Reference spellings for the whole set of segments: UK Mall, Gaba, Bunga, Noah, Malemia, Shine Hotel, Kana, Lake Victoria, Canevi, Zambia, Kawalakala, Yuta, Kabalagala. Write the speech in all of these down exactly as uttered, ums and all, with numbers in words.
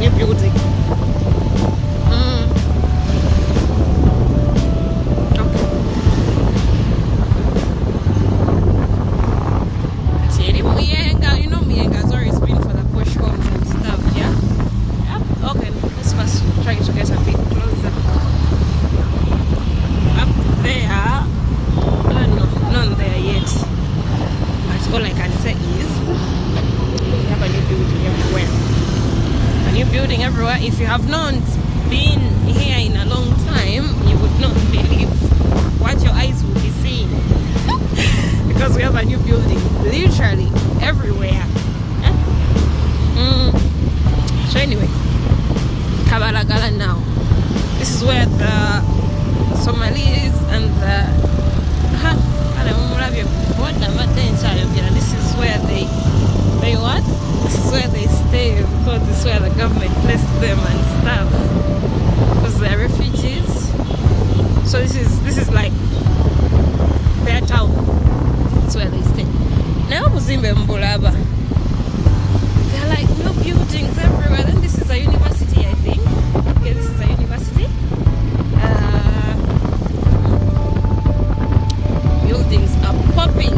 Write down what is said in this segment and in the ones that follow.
new building. Mm. Okay. Mienga, you know Mienga's always been for the posh homes and stuff, yeah? Yep. Okay, let's first try to get a bit closer. Up there. Oh no, not there yet. That's all I can say is a new building everywhere. A new building everywhere. If you have not been here in a long time, you would not believe what your eyes will be seeing. Because we have a new building literally everywhere. Huh? Mm. So anyway, Kabalagala now. This is where the Somalis and the this is where they They what? This is where they stay, because this is where the government placed them and stuff. Because they're refugees. So this is this is like their town. That's where they stay. Now there are like new buildings everywhere. Then this is a university, I think. Yeah, this is a university. Uh, buildings are popping.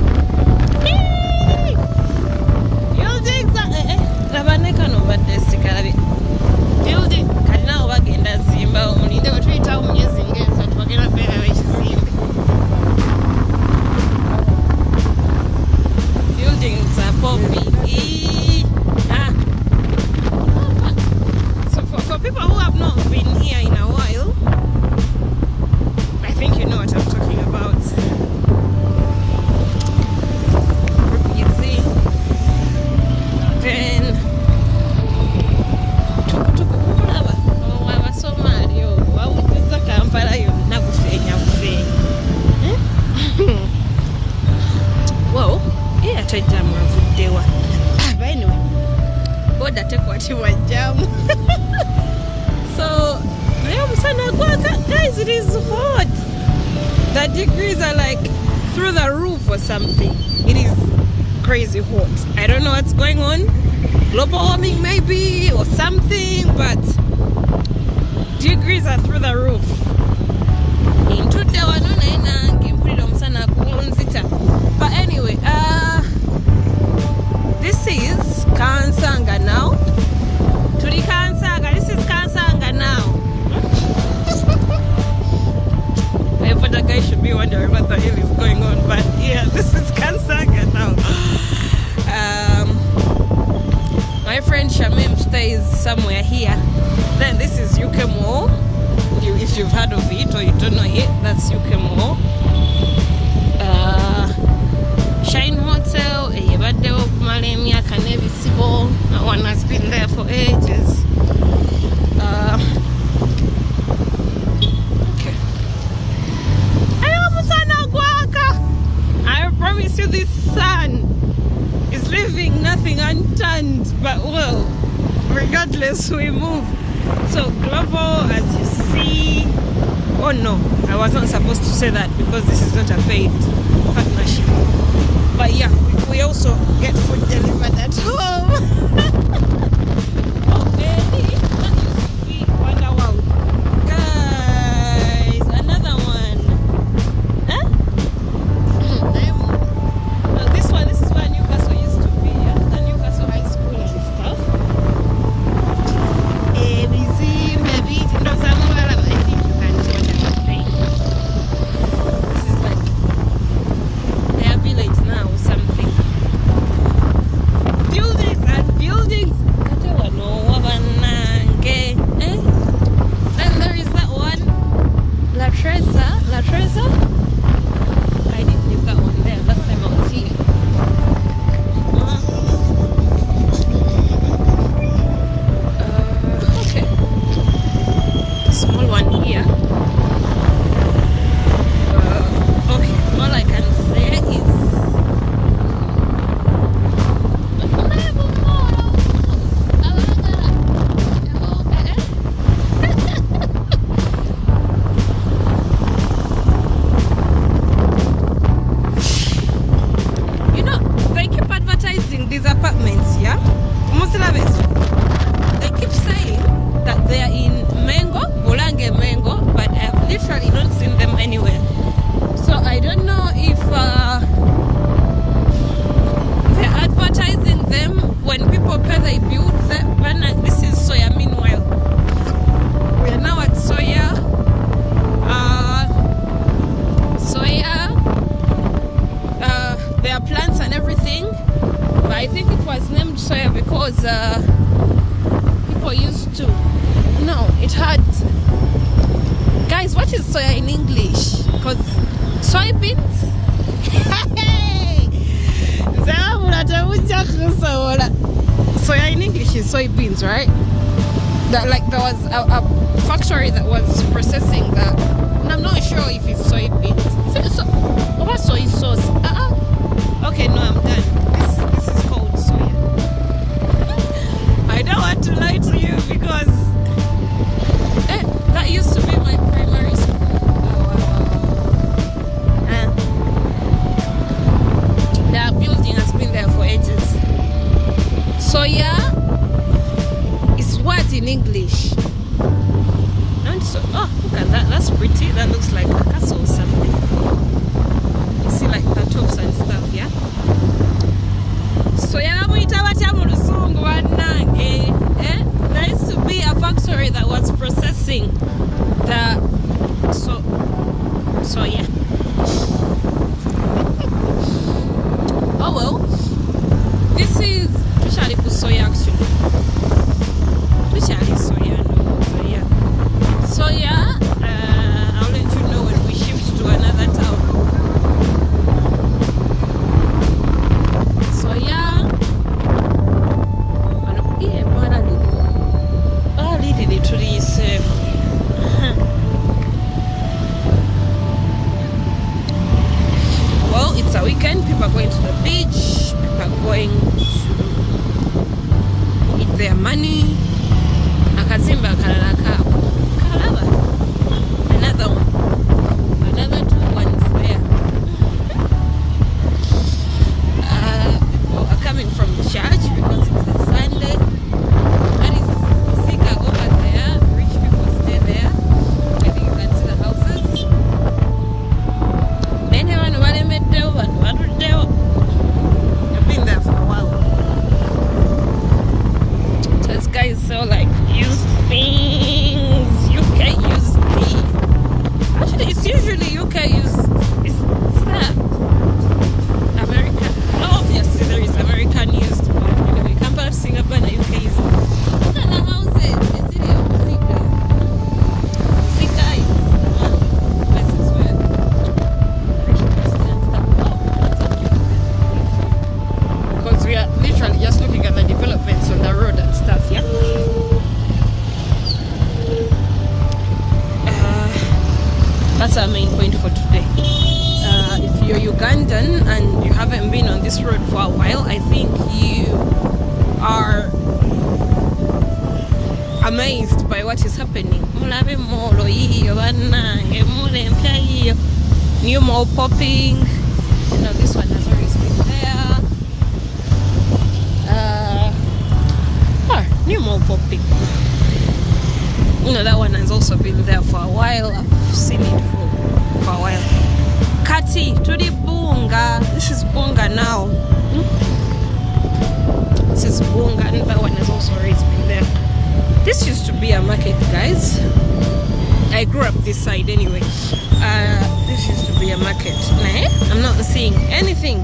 Somewhere here. Then this is U K Mall. You, if you've heard of it or you don't know it, that's U K Mall. Uh, Shine Hotel, Malemia, Canevi. That one has been there for ages. Uh, okay. I promise you, this sun is leaving nothing unturned, but well. Regardless, we move. So global, as you see. Oh no, I was not supposed to say that because this is not a paid partnership. But yeah, we also get food delivered at home. I don't know. soya in English? Because soybeans? Soya in English is soybeans, right? That, like, there was a, a factory that was processing that. And I'm not sure if it's soybeans. So, what soy sauce? Uh-uh. Okay, no, I'm done. This, this is called soya. I don't want to lie to you because eh, that used to be my primary school. Oh, wow, wow. Eh. That building has been there for ages. Soya is what in English? And so, oh, look at that. That's pretty. That looks like a castle or something. You see, like the tops and stuff, yeah? Soya eh? There used to be a factory that was processing the so soya. Oh well. This is Charlie for soya actually. Charlie soya no soya. Soya uh, I'll let you know when we shift to another town. New mall popping. You know, this one has already been there. Uh, oh, new mall popping. You know, that one has also been there for a while. I've seen it for, for a while. Kati, to the Bunga. This is Bunga now. Hmm? This is Bunga, and that one has also already been there. This used to be a market, guys. I grew up this side anyway. Uh, this used to be a market. Nah, I'm not seeing anything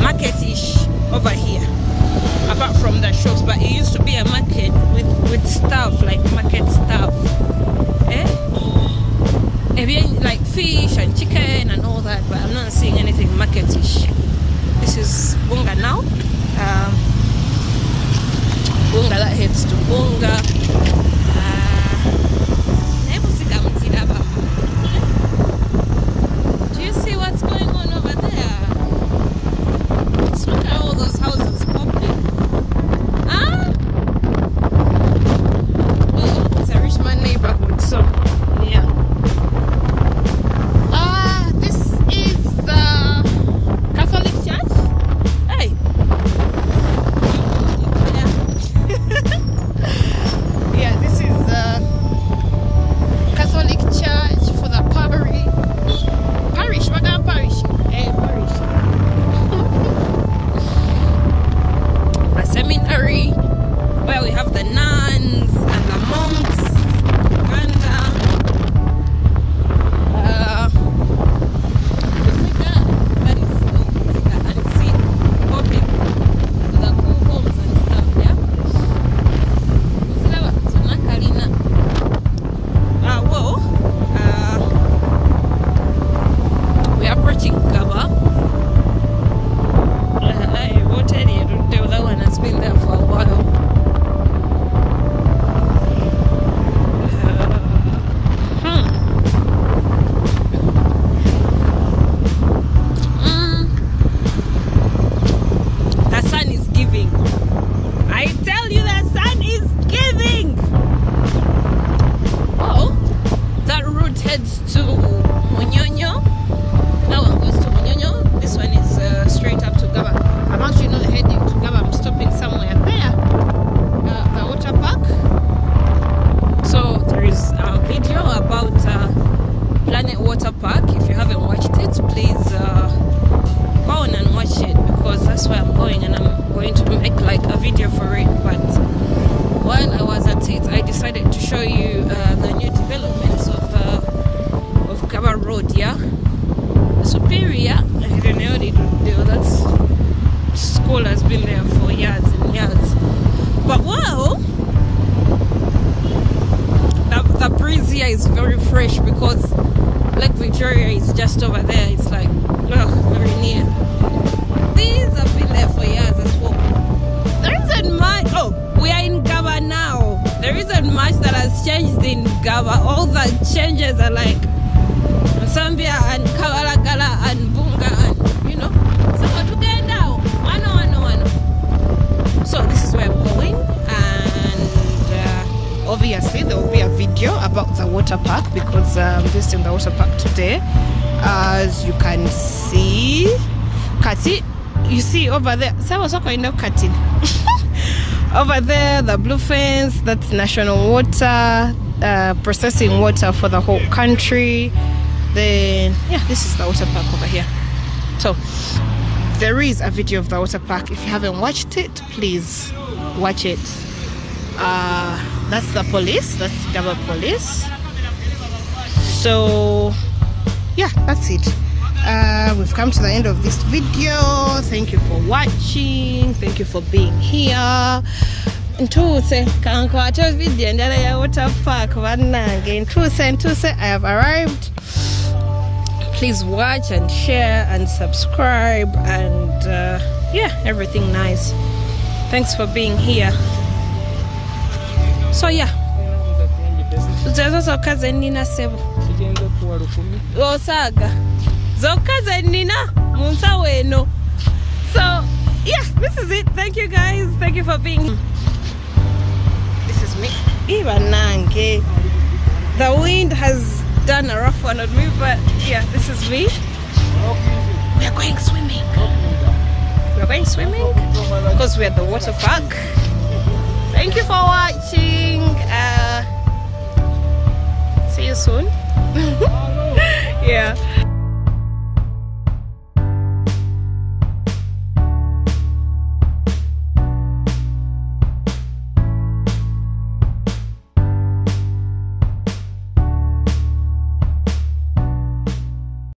market-ish over here, apart from the shops. But it used to be a market with with stuff like market stuff, eh? Like fish and chicken and all that. But I'm not seeing anything market-ish. This is Bunga now. Um, Bunga that heads to Bunga. decided to show you uh, the new developments of uh, of Gaba Road. Yeah, the Superior. I don't know what it would do. That school has been there for years and years. But wow, the, the breeze here is very fresh because Lake Victoria is just over there. It's like oh, very near. These have been there for years as well. There isn't much. Oh, we are in Gaba now. There isn't much that has changed in Gaba. All the changes are like Zambia and Kawalakala and Bunga and you know. So today now, I know, I know, I know. So this is where I'm going, and uh, obviously there will be a video about the water park because I'm um, visiting the water park today, as you can see. Kati, you see over there, over there, the blue fence, that's national water, uh, processing water for the whole country. Then, yeah, this is the water park over here. So, there is a video of the water park. If you haven't watched it, please watch it. Uh, that's the police, that's Gaba police. So, yeah, that's it. Uh, we've come to the end of this video. Thank you for watching. Thank you for being here. Ntuse kankwata video ndale ya water park vanange. Ntuse ntuse. I have arrived. Please watch and share and subscribe and uh, yeah, everything nice. Thanks for being here. So yeah. Uzazo kaze nina sebo. Osaga. Zokaze nina munsa weno. So yeah, this is it. Thank you guys. Thank you for being. This is me. Ibanange. The wind has done a rough one on me, but yeah, this is me. We are going swimming. We are going swimming because we are at the water park. Thank you for watching. Uh, see you soon. Yeah.